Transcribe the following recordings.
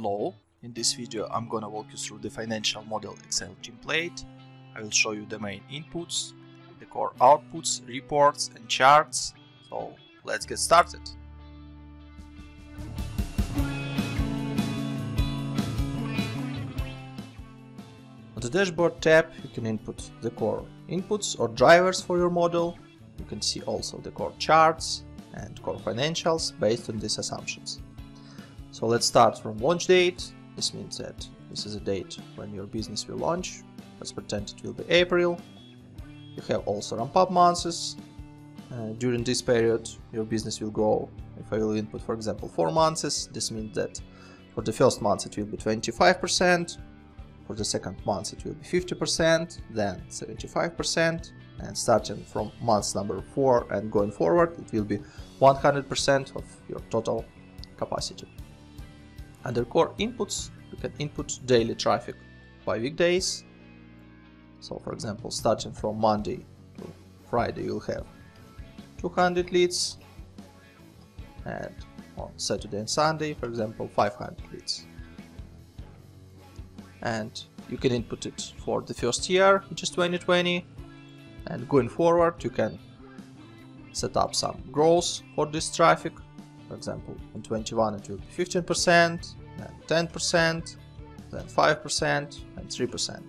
Hello, in this video I'm gonna walk you through the financial model Excel template. I will show you the main inputs, the core outputs, reports and charts. So let's get started. On the dashboard tab you can input the core inputs or drivers for your model. You can see also the core charts and core financials based on these assumptions. So let's start from launch date. This means that this is a date when your business will launch. Let's pretend it will be April. You have also ramp-up months. During this period your business will grow. If I will input, for example, 4 months, this means that for the first month it will be 25%, for the second month it will be 50%, then 75%, and starting from month number 4 and going forward it will be 100% of your total capacity. Under core inputs you can input daily traffic by weekdays. So for example, starting from Monday to Friday you'll have 200 leads, and on Saturday and Sunday, for example, 500 leads. And you can input it for the first year, which is 2020, and going forward you can set up some growth for this traffic. For example, in 2021 it will be 15%, then 10%, then 5%, and 3%.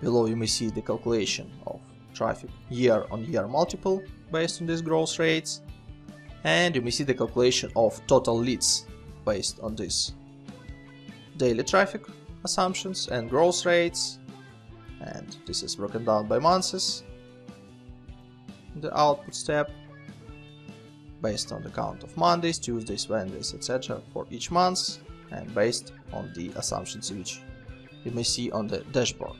Below you may see the calculation of traffic year-on-year multiple based on these growth rates, and you may see the calculation of total leads based on these daily traffic assumptions and growth rates, and this is broken down by months in the outputs tab, based on the count of Mondays, Tuesdays, Wednesdays, etc. for each month, and based on the assumptions which you may see on the dashboard.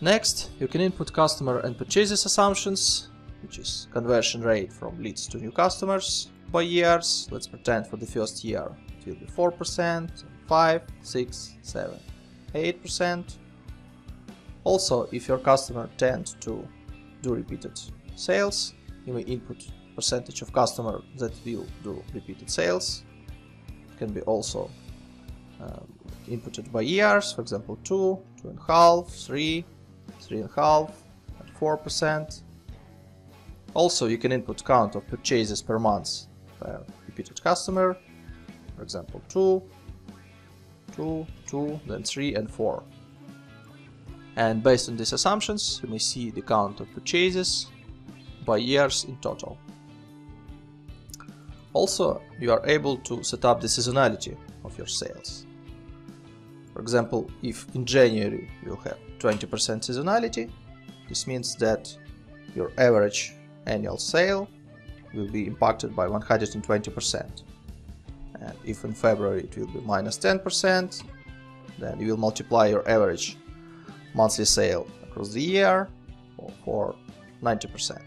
Next, you can input customer and purchases assumptions, which is conversion rate from leads to new customers by years. Let's pretend for the first year it will be 4%, 5%, 6%, 7%, 8%. Also, if your customer tends to do repeated sales, you may input percentage of customer that will do repeated sales. It can be also inputted by years, for example 2, 2.5, 3, 3.5, and 4%. Also you can input count of purchases per month per repeated customer, for example 2, 2, 2, then 3 and 4. And based on these assumptions, you may see the count of purchases by years in total. Also, you are able to set up the seasonality of your sales. For example, if in January you have 20% seasonality, this means that your average annual sale will be impacted by 120%. And if in February it will be -10%, then you will multiply your average monthly sale across the year for 90%.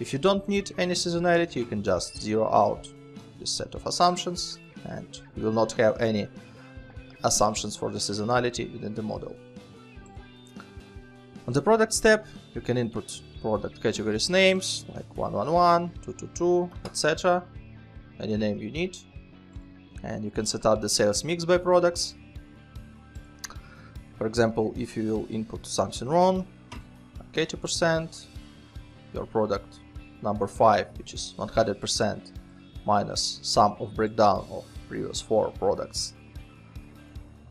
If you don't need any seasonality, you can just zero out this set of assumptions and you will not have any assumptions for the seasonality within the model. On the products tab, you can input product categories names like 111, 222, etc. Any name you need. And you can set up the sales mix by products. For example, if you will input something wrong, like 80%, your product number 5, which is 100% minus sum of breakdown of previous 4 products,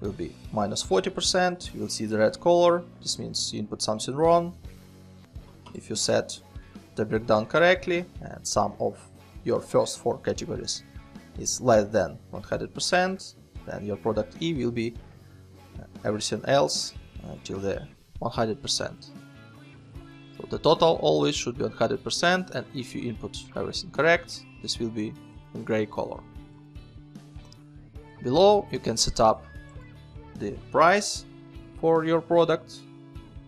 will be -40%. You will see the red color. This means you input something wrong. If you set the breakdown correctly and sum of your first 4 categories is less than 100%, then your product E will be everything else until the 100%. So the total always should be 100%, and if you input everything correct, this will be in gray color. Below you can set up the price for your product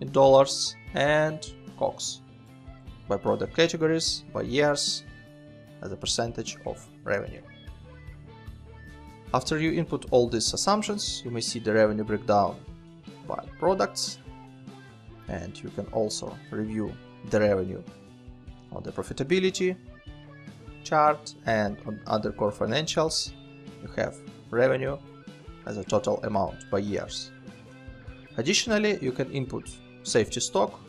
in dollars and COGS by product categories, by years, as a percentage of revenue. After you input all these assumptions, you may see the revenue breakdown by products, and you can also review the revenue on the profitability chart, and on other core financials you have revenue as a total amount by years. Additionally, you can input safety stock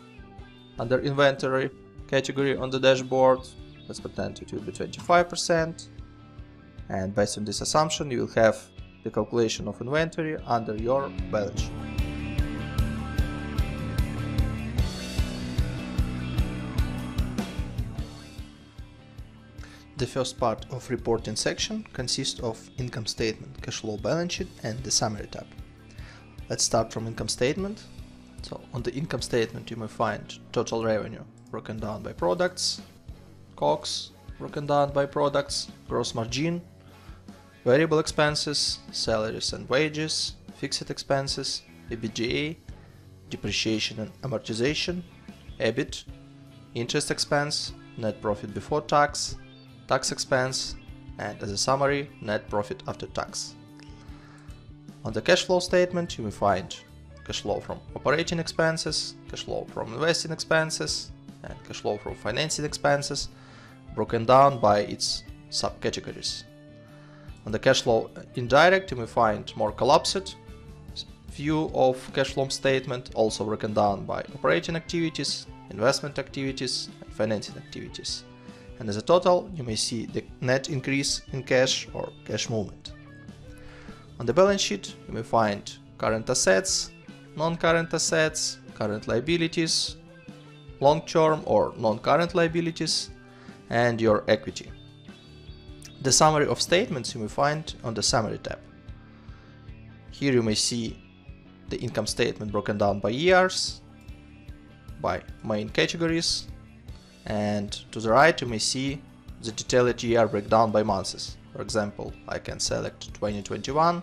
under inventory category on the dashboard. Let's pretend it will be 25%, and based on this assumption you will have the calculation of inventory under your balance sheet. The first part of reporting section consists of income statement, cash flow, balance sheet, and the summary tab. Let's start from income statement. So on the income statement you may find total revenue broken down by products, COGS broken down by products, gross margin, variable expenses, salaries and wages, fixed expenses, EBITDA, depreciation and amortization, EBIT, interest expense, net profit before tax, tax expense, and as a summary, net profit after tax. On the cash flow statement you will find cash flow from operating expenses, cash flow from investing expenses, and cash flow from financing expenses, broken down by its subcategories. On the cash flow indirect you may find more collapsed view of cash flow statement, also broken down by operating activities, investment activities, and financing activities. And as a total you may see the net increase in cash or cash movement. On the balance sheet you may find current assets, non-current assets, current liabilities, long-term or non-current liabilities, and your equity. The summary of statements you may find on the summary tab. Here you may see the income statement broken down by years, by main categories, and to the right you may see the detailed year breakdown by months. For example, I can select 2021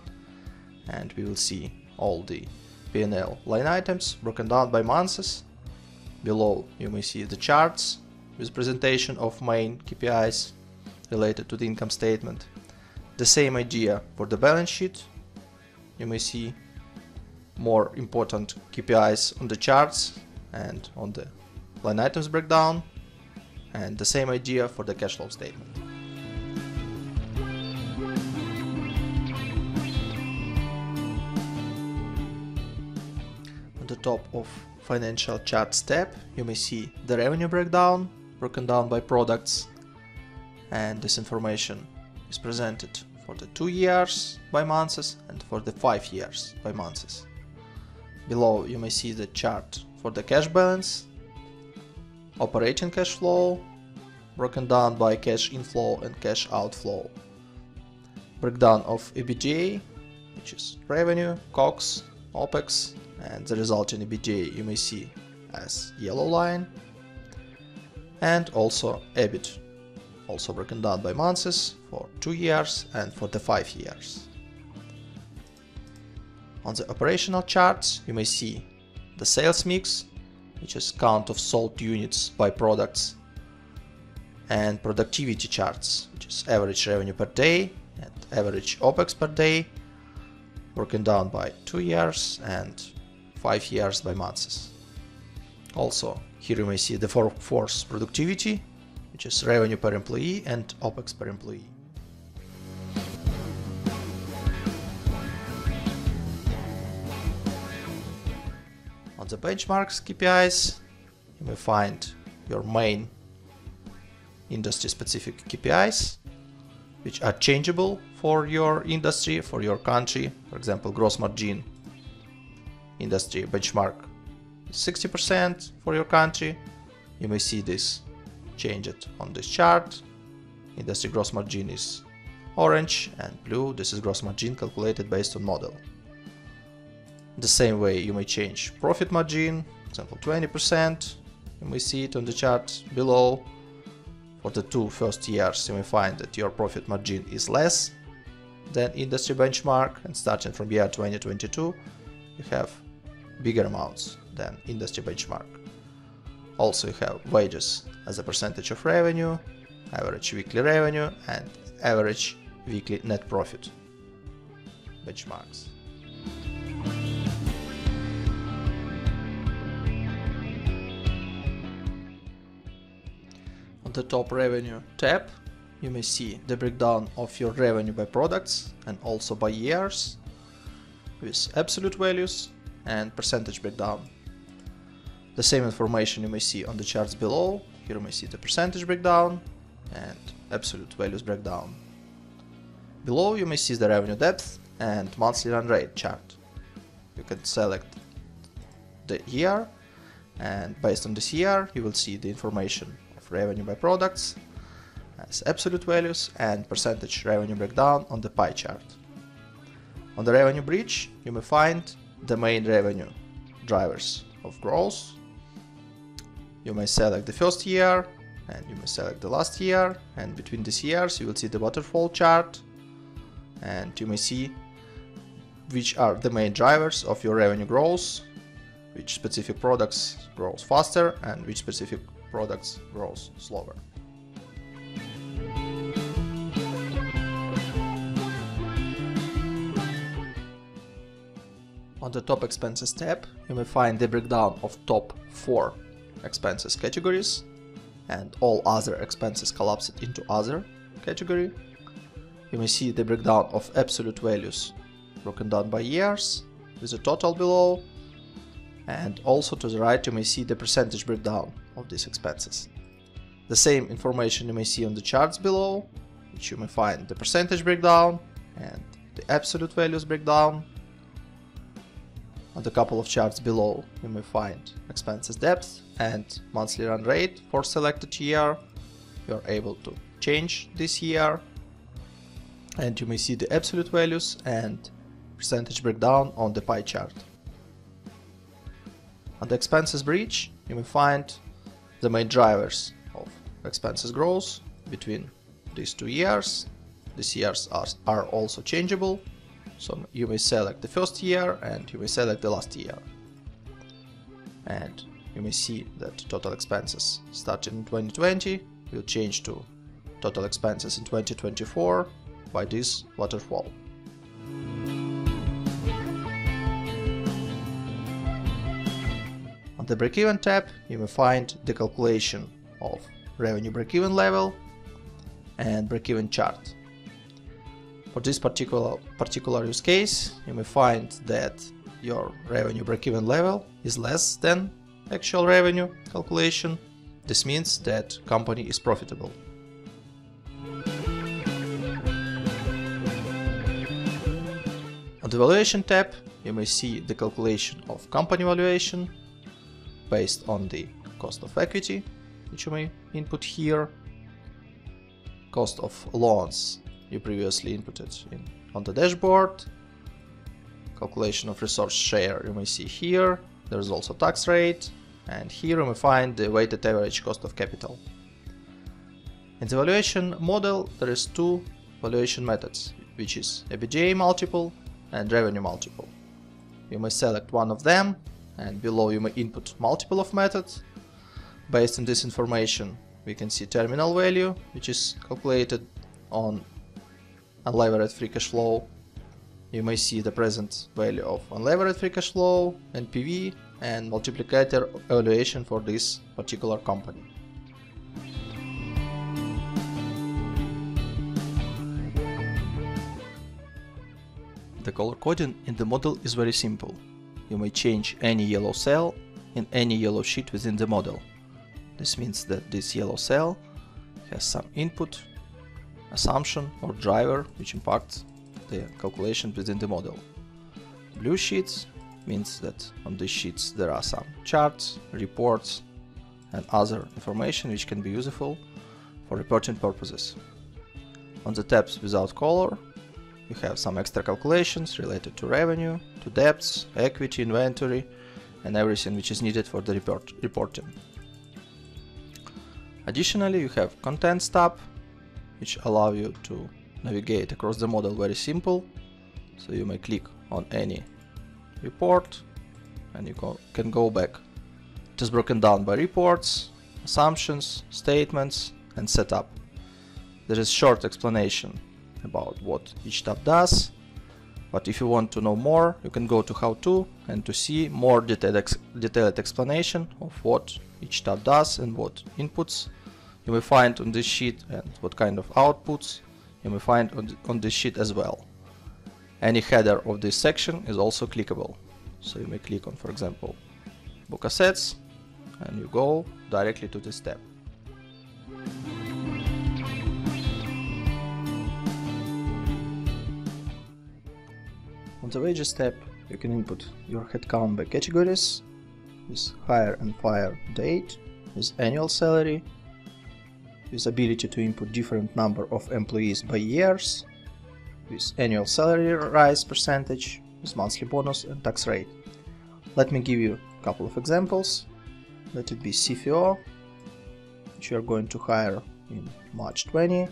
and we will see all the P&L line items broken down by months. Below you may see the charts with presentation of main KPIs related to the income statement. The same idea for the balance sheet. You may see more important KPIs on the charts and on the line items breakdown, and the same idea for the cash flow statement. On the top of financial charts tab you may see the revenue breakdown broken down by products, and this information is presented for the 2 years by months and for the 5 years by months. Below you may see the chart for the cash balance, operating cash flow broken down by cash inflow and cash outflow, breakdown of EBITDA, which is revenue, COGS, OPEX, and the resulting EBITDA you may see as yellow line, and also EBIT, also broken down by months for 2 years and for the 5 years. On the operational charts you may see the sales mix, which is count of sold units by products, and productivity charts, which is average revenue per day and average OPEX per day, broken down by 2 years and 5 years by months. Also, here you may see the workforce productivity, which is revenue per employee and OPEX per employee. On the benchmarks KPIs, you may find your main industry-specific KPIs, which are changeable for your industry, for your country. For example, gross margin industry benchmark is 60% for your country. You may see this changed on this chart. Industry gross margin is orange and blue. This is gross margin calculated based on model. The same way you may change profit margin, for example 20%, you may see it on the chart below. For the 2 first years you may find that your profit margin is less than industry benchmark, and starting from year 2022 you have bigger amounts than industry benchmark. Also you have wages as a percentage of revenue, average weekly revenue, and average weekly net profit benchmarks. The top revenue tab, you may see the breakdown of your revenue by products and also by years with absolute values and percentage breakdown. The same information you may see on the charts below. Here you may see the percentage breakdown and absolute values breakdown. Below you may see the revenue depth and monthly run rate chart. You can select the year, and based on this year you will see the information of revenue by products as absolute values and percentage revenue breakdown on the pie chart. On the revenue bridge you may find the main revenue drivers of growth. You may select the first year and you may select the last year, and between these years you will see the waterfall chart, and you may see which are the main drivers of your revenue growth, which specific products grows faster and which specific products grows slower. On the top expenses tab, you may find the breakdown of top 4 expenses categories, and all other expenses collapsed into other category. You may see the breakdown of absolute values broken down by years with a total below, and also to the right you may see the percentage breakdown of these expenses. The same information you may see on the charts below, which you may find the percentage breakdown and the absolute values breakdown. On the couple of charts below you may find expenses depth and monthly run rate for selected year. You are able to change this year, and you may see the absolute values and percentage breakdown on the pie chart. On the expenses bridge you may find the main drivers of expenses growth between these 2 years. These years are also changeable, so you may select the first year and you may select the last year. And you may see that total expenses starting in 2020 will change to total expenses in 2024 by this waterfall. On the break-even tab you may find the calculation of revenue break-even level and break-even chart. For this particular use case, you may find that your revenue break-even level is less than actual revenue calculation. This means that company is profitable. On the valuation tab, you may see the calculation of company valuation based on the cost of equity, which you may input here, cost of loans you previously inputted on the dashboard, calculation of resource share you may see here, there is also tax rate, and here you may find the weighted average cost of capital. In the valuation model there is 2 valuation methods, which is EBITDA multiple and revenue multiple. You may select one of them, and below you may input multiple of methods. Based on this information we can see terminal value, which is calculated on unlevered free cash flow. You may see the present value of unlevered free cash flow, NPV, and multiplicator valuation for this particular company. The color coding in the model is very simple. You may change any yellow cell in any yellow sheet within the model. This means that this yellow cell has some input, assumption or driver which impacts the calculation within the model. Blue sheets means that on these sheets there are some charts, reports and other information which can be useful for reporting purposes. On the tabs without color you have some extra calculations related to revenue, to debts, equity, inventory and everything which is needed for the reporting. Additionally you have contents tab, which allow you to navigate across the model very simple. So you may click on any report and you can go back. It is broken down by reports, assumptions, statements and setup. There is short explanation about what each tab does, but if you want to know more you can go to how-to and to see more detailed explanation of what each tab does and what inputs you may find on this sheet, and what kind of outputs you may find on this sheet as well. Any header of this section is also clickable. So you may click on, for example, book assets, and you go directly to this tab. On the wages tab, you can input your headcount by categories, with hire and fire date, with annual salary, with ability to input different number of employees by years, with annual salary rise percentage, with monthly bonus and tax rate. Let me give you a couple of examples. Let it be CFO, which you are going to hire in March 20.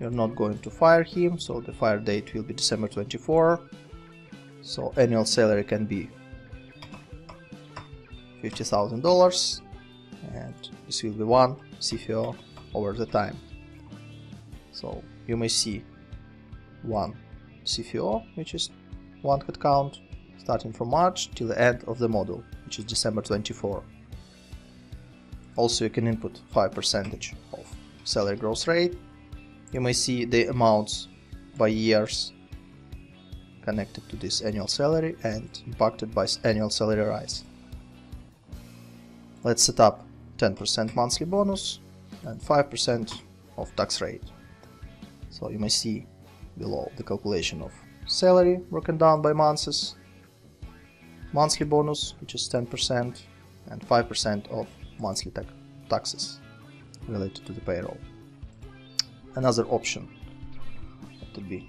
You're not going to fire him, so the fire date will be December 24. So annual salary can be $50,000, and this will be one CFO over the time. So you may see one CFO, which is one headcount, starting from March till the end of the model, which is December 24. Also, you can input 5% of salary growth rate. You may see the amounts by years connected to this annual salary and impacted by annual salary rise. Let's set up 10% monthly bonus and 5% of tax rate. So you may see below the calculation of salary broken down by months, monthly bonus, which is 10%, and 5% of monthly taxes related to the payroll. Another option would be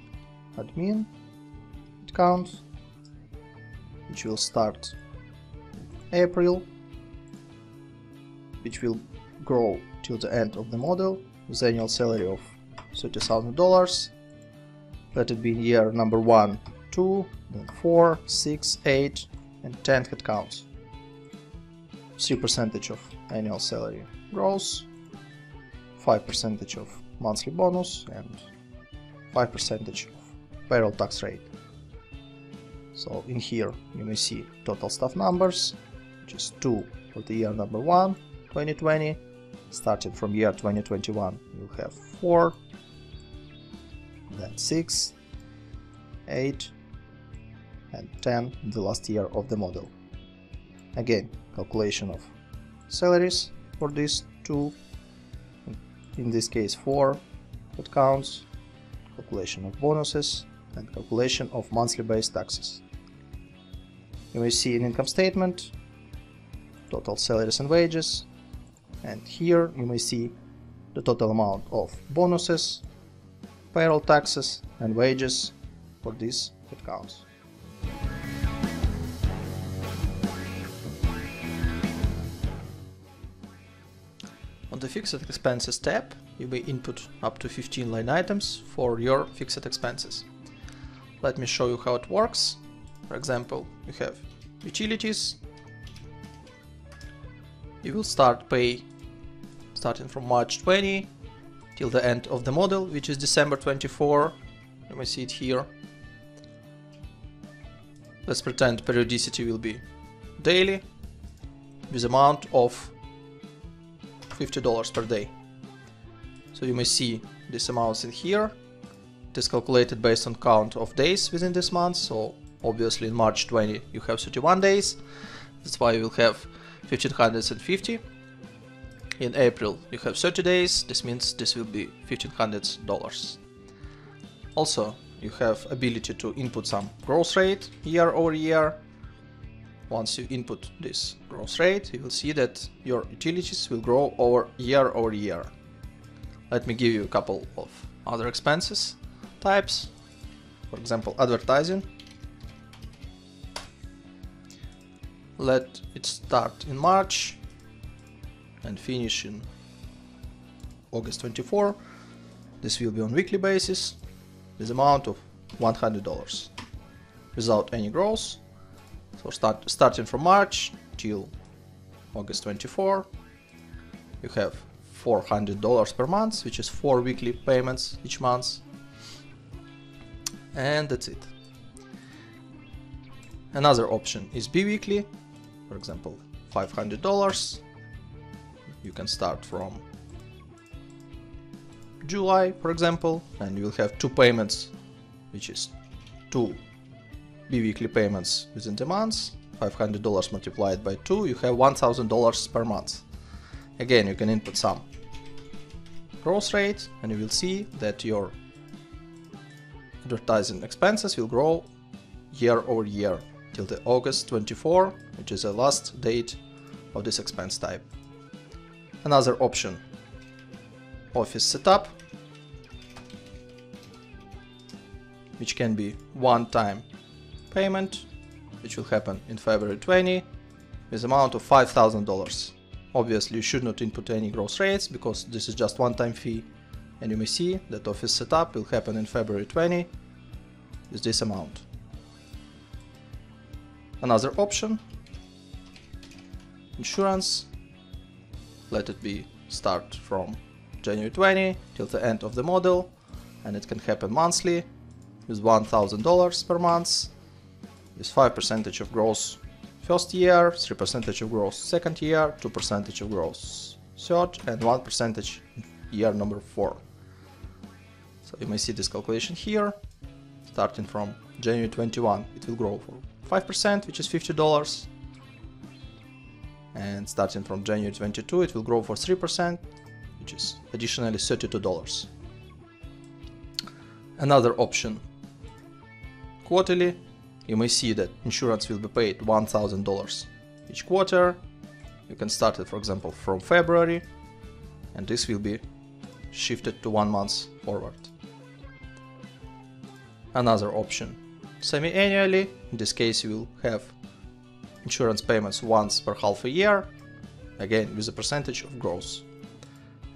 admin account, which will start in April, which will grow till the end of the model with annual salary of $30,000. Let it be year number 1, 2, then 4, 6, 8, and 10 headcounts. 3% of annual salary growth, 5% of monthly bonus, and 5% of payroll tax rate. So in here you may see total staff numbers, which is 2 for the year number 1, 2020. Starting from year 2021, you have 4, then 6, 8, and 10 in the last year of the model. Again, calculation of salaries for these two, in this case 4 headcounts, calculation of bonuses, and calculation of monthly base taxes. You may see an income statement, total salaries and wages, and here you may see the total amount of bonuses, payroll taxes, and wages for these headcounts. On the fixed expenses tab, you may input up to 15 line items for your fixed expenses. Let me show you how it works. For example, you have utilities. You will start pay starting from March 20 till the end of the model, which is December 24. You may see it here. Let's pretend periodicity will be daily with amount of $50 per day. So you may see this amount in here. It is calculated based on count of days within this month. So obviously in March 20 you have 31 days. That's why you will have 1,550. In April you have 30 days. This means this will be $1,500. Also, you have ability to input some growth rate year over year. Once you input this growth rate, you will see that your utilities will grow over year. Let me give you a couple of other expenses types. For example, advertising. Let it start in March and finish in August 24. This will be on weekly basis with amount of $100 without any growth. So starting from March till August 24, you have $400 per month, which is 4 weekly payments each month. And that's it. Another option is bi-weekly, for example, $500. You can start from July, for example, and you will have two payments, which is two biweekly payments within the month. $500 multiplied by 2, you have $1,000 per month. Again, you can input some growth rate, and you will see that your advertising expenses will grow year over year till the August 24, which is the last date of this expense type. Another option, office setup, which can be one-time payment, which will happen in February 20 with amount of $5,000. Obviously, you should not input any growth rates because this is just one-time fee, and you may see that office setup will happen in February 20 with this amount. Another option, insurance, let it be start from January 20 till the end of the model, and it can happen monthly with $1,000 per month, with 5% of growth first year, 3% of growth second year, 2% of growth third, and 1% year number 4. So you may see this calculation here, starting from January 21, it will grow for 5%, which is $50, and starting from January 22, it will grow for 3%, which is additionally $32. Another option, quarterly. You may see that insurance will be paid $1,000 each quarter. You can start it, for example, from February, and this will be shifted to 1 month forward. Another option, semi-annually. In this case, you will have insurance payments once per half a year, again with a percentage of growth.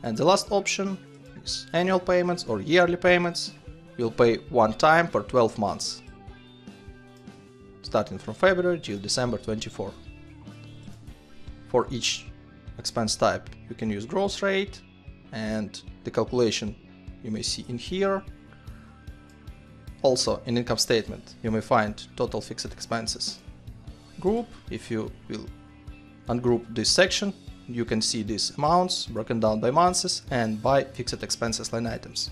And the last option is annual payments or yearly payments. You'll pay one time per 12 months. Starting from February till December 24. For each expense type you can use growth rate, and the calculation you may see in here. Also in income statement you may find total fixed expenses group. If you will ungroup this section, you can see these amounts broken down by months and by fixed expenses line items.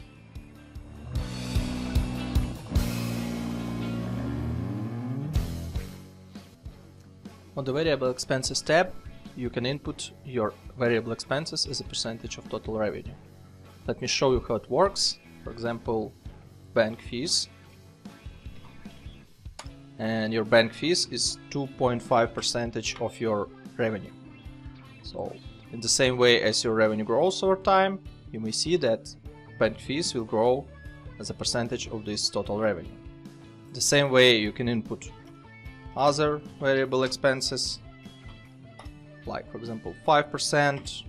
On the variable expenses tab, you can input your variable expenses as a percentage of total revenue. Let me show you how it works. For example, bank fees. And your bank fees is 2.5% of your revenue. So, in the same way as your revenue grows over time, you may see that bank fees will grow as a percentage of this total revenue. The same way you can input other variable expenses, like for example 5%,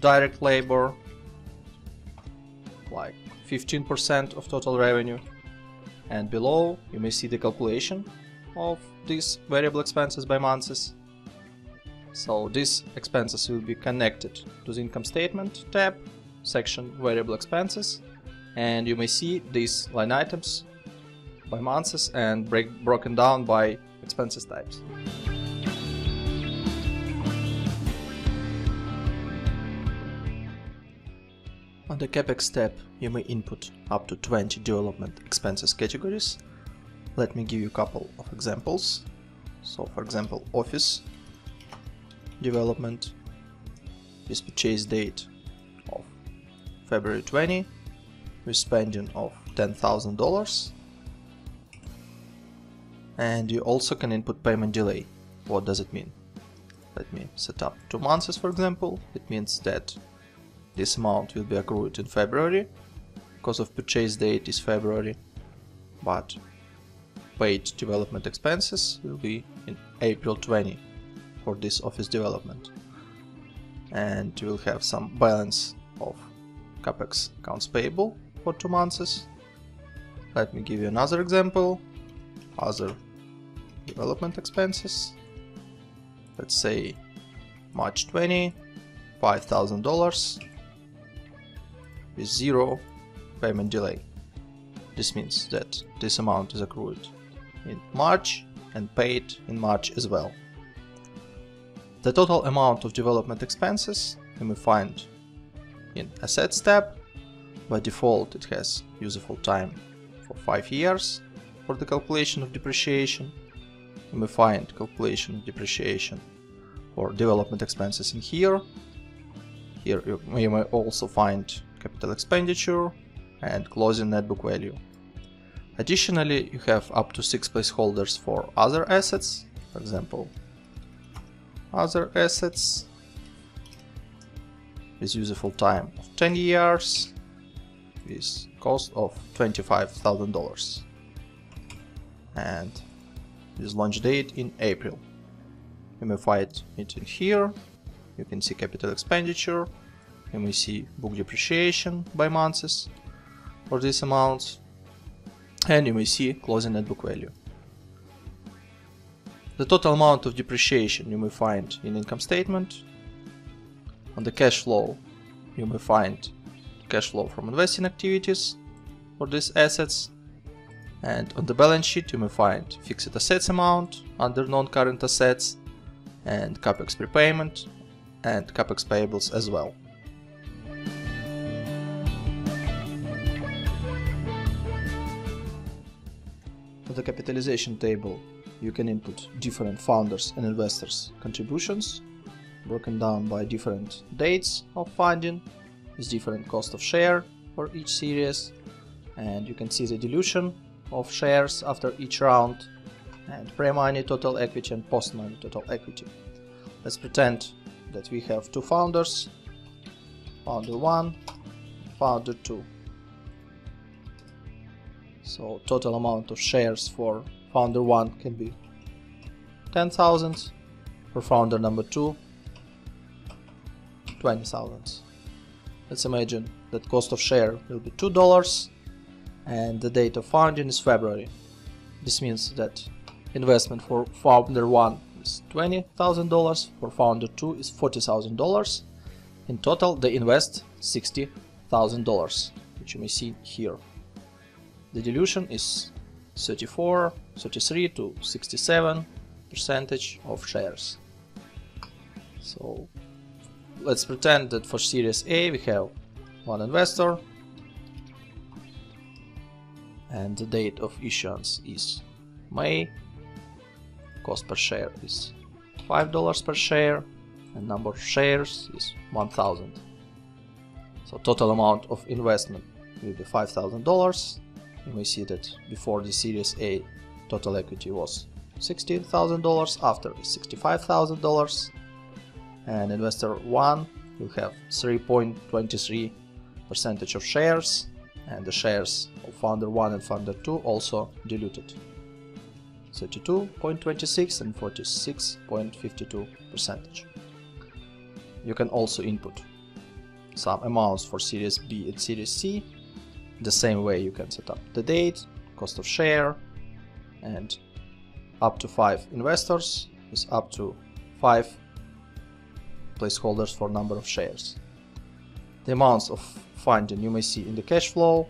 direct labor, like 15% of total revenue, and below you may see the calculation of these variable expenses by months. So these expenses will be connected to the income statement tab, section variable expenses, and you may see these line items by months and broken down by expenses types. On the CapEx tab, you may input up to 20 development expenses categories. Let me give you a couple of examples. So, for example, office development with purchase date of February 20 with spending of $10,000. And you also can input payment delay. What does it mean? Let me set up 2 months, for example. It means that this amount will be accrued in February because of purchase date is February, but paid development expenses will be in April 20 for this office development. And you will have some balance of CapEx accounts payable for 2 months. Let me give you another example. Other development expenses, let's say March 20, $5,000 with 0 payment delay. This means that this amount is accrued in March and paid in March as well. The total amount of development expenses you may find in Assets tab. By default, it has useful time for 5 years for the calculation of depreciation. And we find calculation of depreciation or development expenses in here. Here you may also find capital expenditure and closing net book value. Additionally, you have up to 6 placeholders for other assets, for example, other assets with useful time of 10 years with cost of $25,000 and with launch date in April. You may find it in here. You can see capital expenditure, you may see book depreciation by months for these amounts, and you may see closing net book value. The total amount of depreciation you may find in income statement. On the cash flow, you may find cash flow from investing activities for these assets. And on the balance sheet, you may find fixed assets amount under non-current assets and CapEx prepayment and CapEx payables as well. For the capitalization table, you can input different founders and investors' contributions, broken down by different dates of funding, with different cost of share for each series, and you can see the dilution of shares after each round, and pre-money total equity and post-money total equity. Let's pretend that we have 2 founders, founder 1, founder 2. So total amount of shares for founder 1 can be 10,000, for founder number 2, 20,000. Let's imagine that cost of share will be $2 and the date of founding is February. This means that investment for founder 1 is $20,000, for founder 2 is $40,000. In total they invest $60,000, which you may see here. The dilution is 33 to 67% of shares. So let's pretend that for Series A we have 1 investor and the date of issuance is May, cost per share is $5 per share and number of shares is 1,000. So total amount of investment will be $5,000. You may see that before the Series A total equity was $16,000, after is $65,000. And investor 1 will have 3.23% of shares, and the shares of founder 1 and founder 2 also diluted, 32.26 and 46.52%. You can also input some amounts for Series B and Series C. The same way you can set up the date, cost of share, and up to 5 investors with up to 5 placeholders for number of shares. The amounts of funding you may see in the cash flow,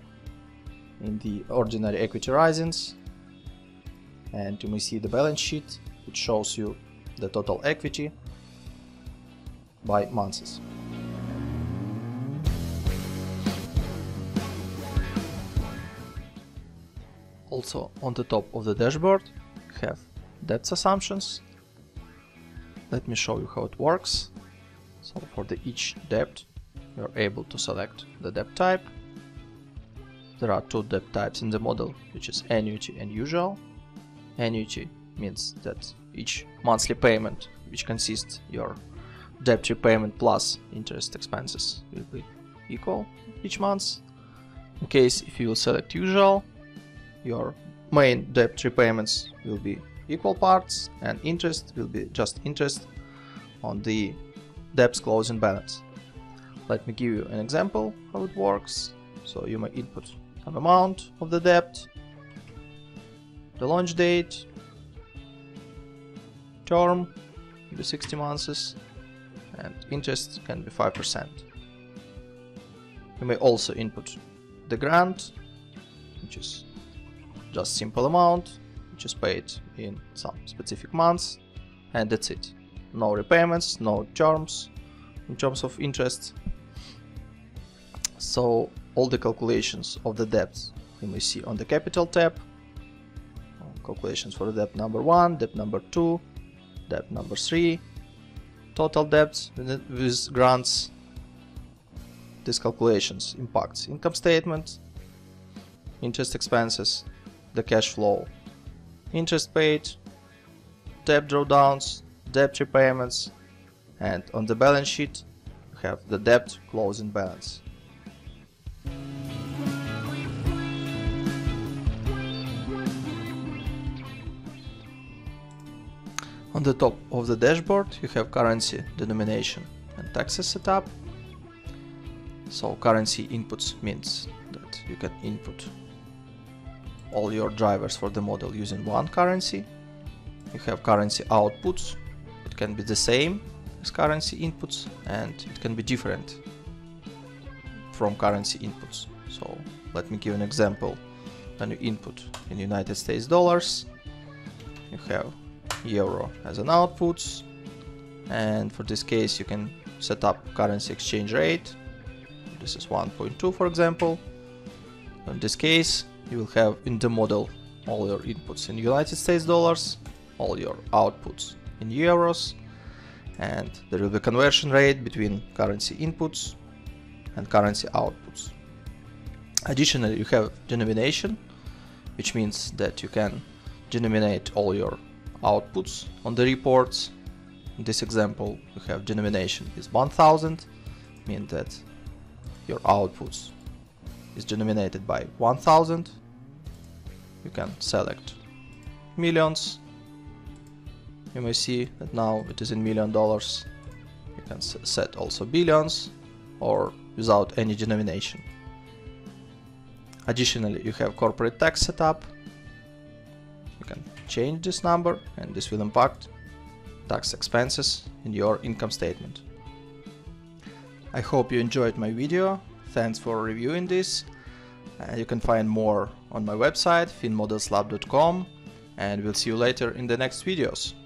in the ordinary equity risings, and you may see the balance sheet, which shows you the total equity by months. Also on the top of the dashboard you have debt assumptions. Let me show you how it works. So for each debt, you're able to select the debt type. There are 2 debt types in the model, which is annuity and usual. Annuity means that each monthly payment, which consists your debt repayment plus interest expenses, will be equal each month. In case if you will select usual, your main debt repayments will be equal parts and interest will be just interest on the debt's closing balance. Let me give you an example how it works. So you may input some amount of the debt, the launch date, term will be 60 months, and interest can be 5%. You may also input the grant, which is just simple amount, which is paid in some specific months, and that's it. No repayments, no terms in terms of interest. So all the calculations of the debts you may see on the capital tab. Calculations for the debt number 1, debt number 2, debt number 3, total debts with grants. These calculations impacts income statement, interest expenses, the cash flow, interest paid, debt drawdowns, debt repayments, and on the balance sheet you have the debt closing balance. On the top of the dashboard you have currency, denomination and taxes setup. So currency inputs means that you can input all your drivers for the model using one currency. You have currency outputs, it can be the same as currency inputs and it can be different from currency inputs. So let me give an example. When you input in United States dollars, you have euro as an output, and for this case you can set up currency exchange rate. This is 1.2, for example. In this case you will have in the model all your inputs in United States dollars, all your outputs in euros, and there will be conversion rate between currency inputs and currency outputs. Additionally, you have denomination, which means that you can denominate all your outputs on the reports. In this example you have denomination is 1000, mean that your outputs is denominated by 1000. You can select millions. You may see that now it is in $million. You can set also billions or without any denomination. Additionally, you have corporate tax setup. You can change this number and this will impact tax expenses in your income statement. I hope you enjoyed my video. Thanks for reviewing this. You can find more on my website finmodelslab.com, and we'll see you later in the next videos.